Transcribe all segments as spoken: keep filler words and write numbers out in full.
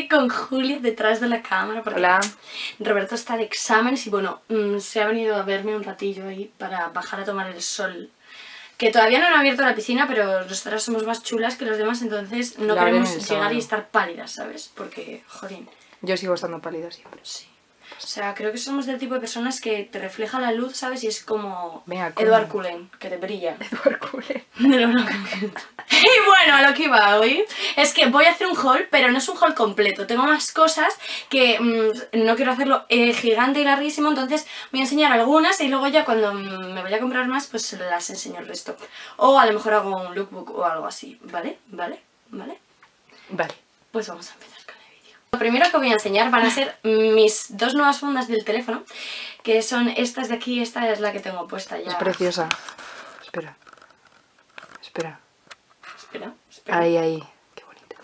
estoy con Julia detrás de la cámara porque hola. Roberto está de exámenes y bueno, se ha venido a verme un ratillo ahí para bajar a tomar el sol. Que todavía no han abierto la piscina, pero nosotras somos más chulas que los demás, entonces no la queremos llegar y estar pálidas, ¿sabes? Porque, jodín. Yo sigo estando pálida siempre. Sí. O sea, creo que somos del tipo de personas que te refleja la luz, ¿sabes? Y es como Mea, Edward Cullen, que te brilla. Edward Cullen. No, no. Y bueno, a lo que iba hoy es que voy a hacer un haul, pero no es un haul completo. Tengo más cosas que mmm, no quiero hacerlo eh, gigante y larguísimo, entonces voy a enseñar algunas y luego ya cuando mmm, me voy a comprar más, pues las enseño el resto. O a lo mejor hago un lookbook o algo así, ¿vale? ¿Vale? ¿Vale? Vale. Pues vamos a empezar con el vídeo. Lo primero que voy a enseñar van a ser mis dos nuevas fundas del teléfono, que son estas de aquí. Esta es la que tengo puesta ya. Es preciosa. Espera. Espera. Espera, espera. Ahí, ahí. Qué bonita.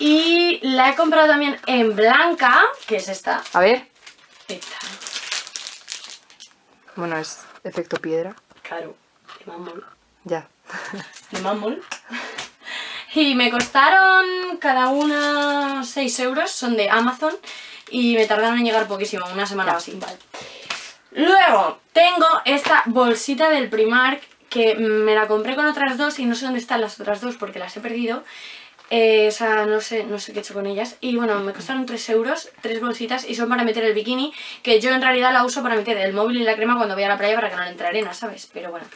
Y la he comprado también en blanca, que es esta. A ver. Esta. Bueno, es efecto piedra. Claro, de mármol. Ya. De mármol. Y me costaron cada una seis euros, son de Amazon. Y me tardaron en llegar poquísimo, una semana o así. Vale. Luego, tengo esta bolsita del Primark, que me la compré con otras dos y no sé dónde están las otras dos porque las he perdido. Eh, o sea, no sé, no sé qué he hecho con ellas. Y bueno, me costaron tres euros, tres bolsitas, y son para meter el bikini, que yo en realidad la uso para meter el móvil y la crema cuando voy a la playa para que no le entre arena, ¿sabes? Pero bueno,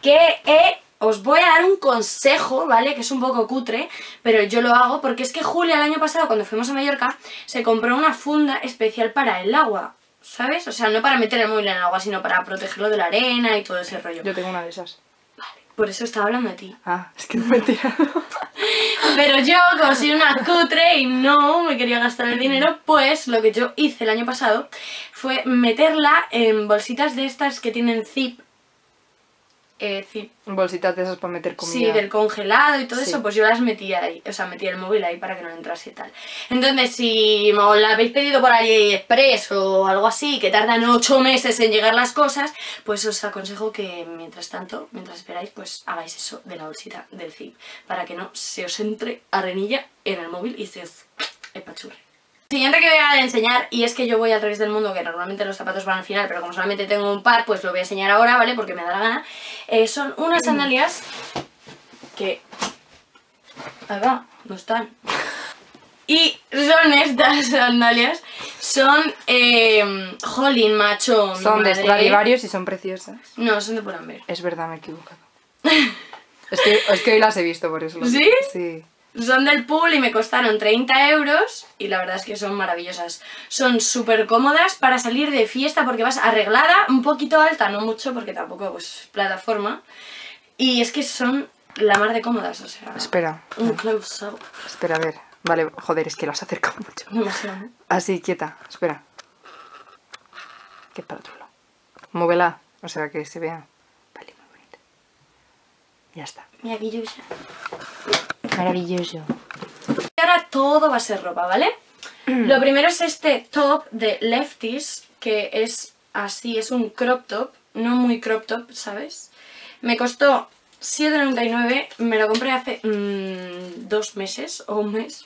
que eh, os voy a dar un consejo, ¿vale? Que es un poco cutre, pero yo lo hago porque es que Julia el año pasado, cuando fuimos a Mallorca, se compró una funda especial para el agua, ¿sabes? O sea, no para meter el móvil en el agua, sino para protegerlo de la arena y todo ese rollo. Yo tengo una de esas. Vale, por eso estaba hablando de ti. Ah, es que no me he tirado. Pero yo, como soy una cutre y no me quería gastar el dinero, pues lo que yo hice el año pasado fue meterla en bolsitas de estas que tienen zip. Eh, zip. Bolsitas de esas para meter comida. Sí, del congelado y todo sí. Eso, pues yo las metía ahí, o sea, metía el móvil ahí para que no entrase y tal. Entonces, si os la habéis pedido por AliExpress o algo así, que tardan ocho meses en llegar las cosas, pues os aconsejo que mientras tanto, mientras esperáis, pues hagáis eso de la bolsita del zip, para que no se os entre arenilla en el móvil y se os empachurre. Siguiente que voy a enseñar, y es que yo voy al revés del mundo, que normalmente los zapatos van al final, pero como solamente tengo un par, pues lo voy a enseñar ahora, ¿vale? Porque me da la gana. Eh, son unas sandalias que... Ahí va, no están. Y son estas sandalias. Son... Eh... Jolín, macho. Son de Stradivarius y son preciosas. No, son de Pull and Bear. Es verdad, me he equivocado. es, que, es que hoy las he visto, por eso. Las... ¿Sí? Sí. Son del Pull y me costaron treinta euros y la verdad es que son maravillosas. Son súper cómodas para salir de fiesta porque vas arreglada, un poquito alta, no mucho porque tampoco es pues, plataforma. Y es que son la mar de cómodas, o sea... Espera. Un close up. Espera, a ver. Vale, joder, es que las acerco mucho. Demasiado, ¿eh? Así, quieta, espera. Que es para otro lado. Móvela, o sea que se vea. Vale, muy bonita. Ya está. Mira, aquí yo ya... Maravilloso. Y ahora todo va a ser ropa, ¿vale? Lo primero es este top de Lefties, que es así, es un crop top, no muy crop top, ¿sabes? Me costó siete noventa y nueve, me lo compré hace mmm, dos meses o un mes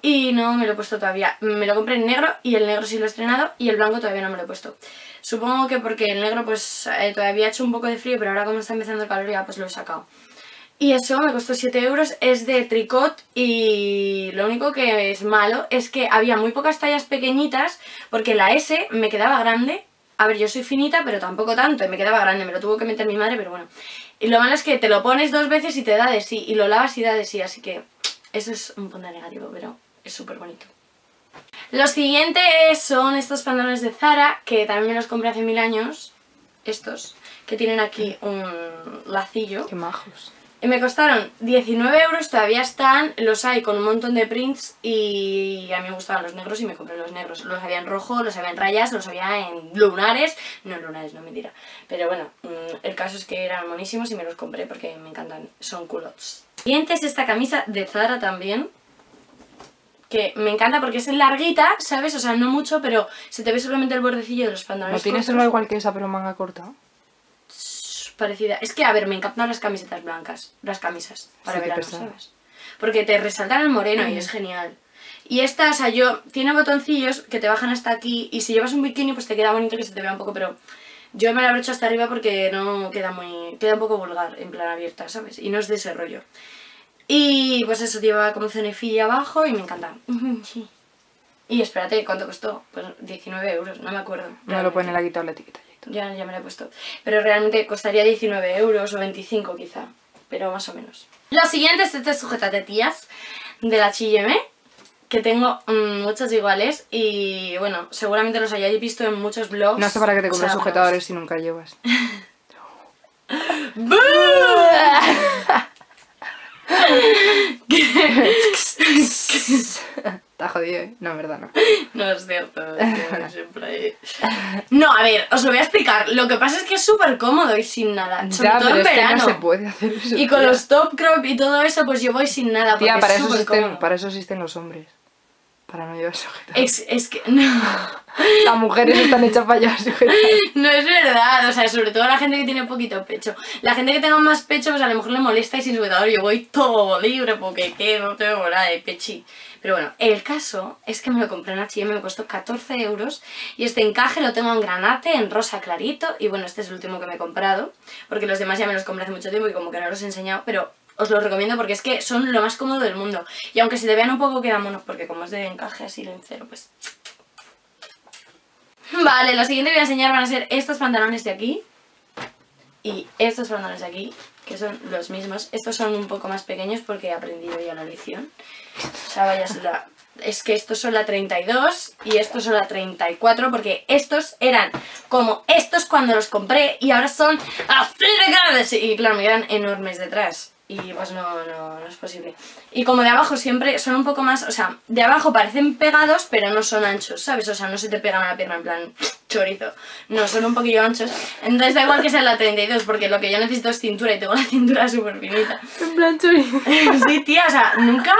y no me lo he puesto todavía. Me lo compré en negro y el negro sí lo he estrenado y el blanco todavía no me lo he puesto. Supongo que porque el negro pues eh, todavía ha hecho un poco de frío, pero ahora como está empezando el calor ya pues lo he sacado. Y eso me costó siete euros, es de tricot y lo único que es malo es que había muy pocas tallas pequeñitas porque la S me quedaba grande. A ver, yo soy finita pero tampoco tanto y me quedaba grande, me lo tuvo que meter mi madre, pero bueno. Y lo malo es que te lo pones dos veces y te da de sí, y lo lavas y da de sí, así que eso es un punto negativo, pero es súper bonito. Lo siguiente son estos pantalones de Zara, que también me los compré hace mil años, estos, que tienen aquí un lacillo. Qué majos. Me costaron diecinueve euros, todavía están, los hay con un montón de prints y a mí me gustaban los negros y me compré los negros. Los había en rojo, los había en rayas, los había en lunares, no en lunares, no mentira. Pero bueno, el caso es que eran monísimos y me los compré porque me encantan, son culottes. Siguiente es esta camisa de Zara también, que me encanta porque es larguita, ¿sabes? O sea, no mucho, pero se te ve solamente el bordecillo de los pantalones. ¿No tienes algo igual que esa pero manga corta? Parecida. Es que, a ver, me encantan las camisetas blancas, las camisas para sí, verano, ¿sabes? Porque te resaltan el moreno y es genial. Y esta, o sea, yo, tiene botoncillos que te bajan hasta aquí, y si llevas un bikini pues te queda bonito que se te vea un poco, pero yo me la abrocho hasta arriba porque no queda muy, queda un poco vulgar, en plan abierta, ¿sabes? Y no es de ese rollo. Y pues eso, lleva como cenefilla abajo y me encanta. Y espérate, ¿cuánto costó? Pues diecinueve euros, no me acuerdo. Realmente. No lo pueden la quitar la etiqueta. Ya, ya me la he puesto. Pero realmente costaría diecinueve euros o veinticinco quizá, pero más o menos. Lo siguiente es este sujetatetillas de la H and M, que tengo mmm, muchos iguales y bueno, seguramente los hayáis visto en muchos blogs. No sé para qué te compras, o sea, sujetadores, vamos, si nunca llevas. Está jodido, ¿eh? No, en verdad no. No es cierto, no, siempre hay... No, a ver, os lo voy a explicar. Lo que pasa es que es súper cómodo ir sin nada. Sobre ya, todo pero en verano. Es que no se puede hacer eso, y con tía. Los top crop y todo eso, pues yo voy sin nada. Porque tía, para, es eso existen, para eso existen los hombres. Para no llevar sujetadores. Es, es que no. Las mujeres están hechas para llevar sujetadores. No es verdad, o sea, sobre todo la gente que tiene poquito pecho. La gente que tenga más pecho, pues a lo mejor le molesta y sin sujetador yo voy todo libre porque ¿qué? No tengo nada de pechi. Pero bueno, el caso es que me lo compré en H and M, me costó catorce euros. Y este encaje lo tengo en granate, en rosa clarito. Y bueno, este es el último que me he comprado, porque los demás ya me los compré hace mucho tiempo y como que no los he enseñado, pero... os lo recomiendo porque es que son lo más cómodo del mundo. Y aunque se te vean un poco, quedan monos, porque como es de encaje así lencero, pues... Vale, lo siguiente que voy a enseñar van a ser estos pantalones de aquí. Y estos pantalones de aquí, que son los mismos. Estos son un poco más pequeños porque he aprendido ya la lección. O sea, vaya, la... es que estos son la treinta y dos y estos son la treinta y cuatro, porque estos eran como estos cuando los compré y ahora son así de grandes. Y claro, me quedan enormes detrás. Y pues no, no, no es posible. Y como de abajo siempre son un poco más, o sea, de abajo parecen pegados, pero no son anchos, ¿sabes? O sea, no se te pegan a la pierna en plan chorizo. No, son un poquillo anchos. Entonces da igual que sea la treinta y dos, porque lo que yo necesito es cintura y tengo la cintura súper finita. En plan chorizo. Sí, tía, o sea, nunca...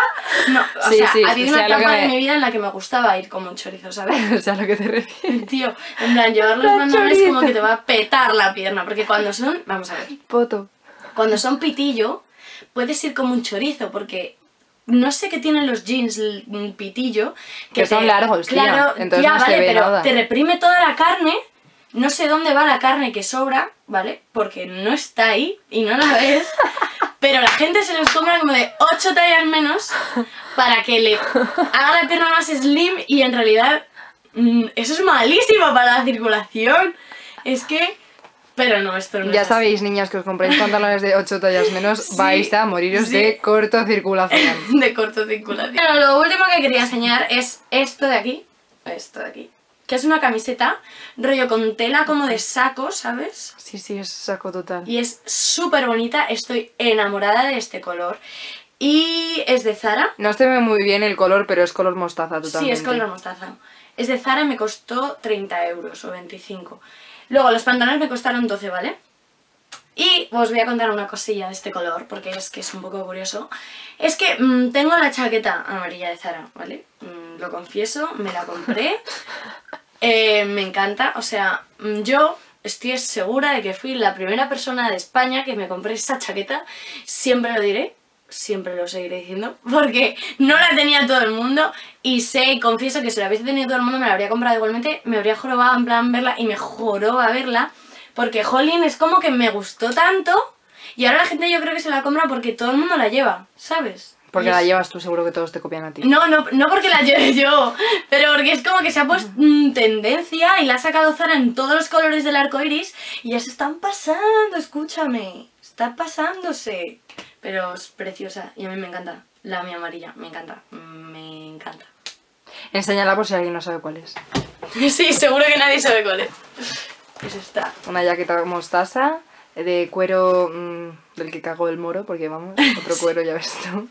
No, o sí, sea, sí, ha habido una etapa de me... mi vida en la que me gustaba ir como un chorizo, ¿sabes? O sea, lo que te refieres. Tío, en plan, llevar los pantalones como que te va a petar la pierna, porque cuando son... Vamos a ver. Poto. Cuando son pitillo... puedes ir como un chorizo, porque no sé qué tienen los jeans pitillo. Que, que son te, largos, claro, tía. Entonces ya, no vale, se ve pero nada. Te reprime toda la carne. No sé dónde va la carne que sobra, ¿vale? Porque no está ahí y no la ves. Pero la gente se los compra como de ocho tallas menos para que le haga la pierna más slim y en realidad mmm, eso es malísimo para la circulación. Es que... pero no, esto no. Ya es sabéis, así. Niñas, que os compréis pantalones de ocho tallas menos, sí, vais a moriros sí. de cortocirculación. De cortocirculación. Bueno, lo último que quería enseñar es esto de aquí. Esto de aquí. Que es una camiseta, rollo con tela como de saco, ¿sabes? Sí, sí, es saco total. Y es súper bonita, estoy enamorada de este color. Y es de Zara. No se ve muy bien el color, pero es color mostaza totalmente. Sí, es color mostaza. Es de Zara y me costó treinta euros o veinticinco. Luego, los pantalones me costaron doce, ¿vale? Y os voy a contar una cosilla de este color, porque es que es un poco curioso. Es que mmm, tengo la chaqueta amarilla de Zara, ¿vale? Mm, lo confieso, me la compré. Eh, me encanta, o sea, yo estoy segura de que fui la primera persona de España que me compré esa chaqueta. Siempre lo diré, siempre lo seguiré diciendo, porque no la tenía todo el mundo y sé y confieso que si la hubiese tenido todo el mundo me la habría comprado igualmente, me habría jorobado en plan verla y me joroba verla, porque jolín, es como que me gustó tanto y ahora la gente yo creo que se la compra porque todo el mundo la lleva, ¿sabes? Porque la llevas tú, seguro que todos te copian a ti. No, no, no porque la lleve yo, pero porque es como que se ha puesto mm, tendencia y la ha sacado Zara en todos los colores del arco iris y ya se están pasando, escúchame, está pasándose. Pero es preciosa y a mí me encanta. La mía amarilla, me encanta, me encanta. Enséñala por si alguien no sabe cuál es. Sí, seguro que nadie sabe cuál es. Es esta. Una jaqueta mostaza de cuero mmm, del que cagó el moro, porque vamos, otro cuero ya ves tú.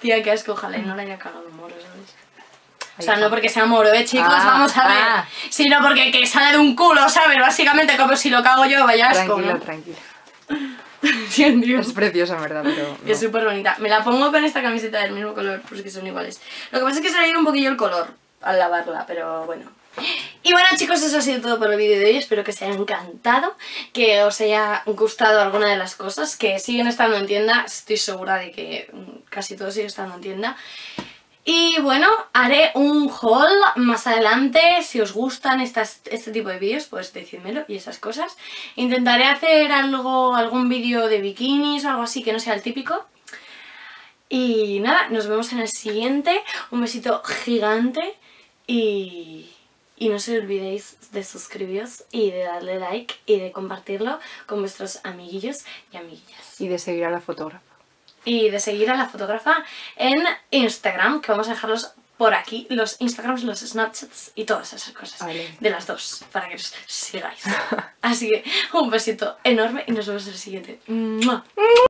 Tía, qué asco, ojalá y no la haya cagado el moro, ¿sabes? O sea, no porque sea moro, ¿eh, chicos? Ah, vamos a ver. Ah. Sino porque que sale de un culo, ¿sabes? Básicamente como si lo cago yo, vaya asco. Tranquila, ¿no? Tranquila. Es preciosa, en verdad, pero no. Es súper bonita. Me la pongo con esta camiseta del mismo color, porque son iguales. Lo que pasa es que se le ha ido un poquillo el color al lavarla, pero bueno. Y bueno, chicos, eso ha sido todo por el vídeo de hoy. Espero que os haya encantado, que os haya gustado alguna de las cosas, que siguen estando en tienda. Estoy segura de que casi todo sigue estando en tienda. Y bueno, haré un haul más adelante. Si os gustan estas, este tipo de vídeos, pues decídmelo y esas cosas. Intentaré hacer algo, algún vídeo de bikinis o algo así que no sea el típico. Y nada, nos vemos en el siguiente. Un besito gigante y, y no se olvidéis de suscribiros y de darle like y de compartirlo con vuestros amiguillos y amiguillas. Y de seguir a la fotógrafa. Y de seguir a la fotógrafa en Instagram, que vamos a dejarlos por aquí, los Instagrams, los Snapchats y todas esas cosas. Vale. De las dos, para que os sigáis. Así que un besito enorme y nos vemos en el siguiente. ¡Mua!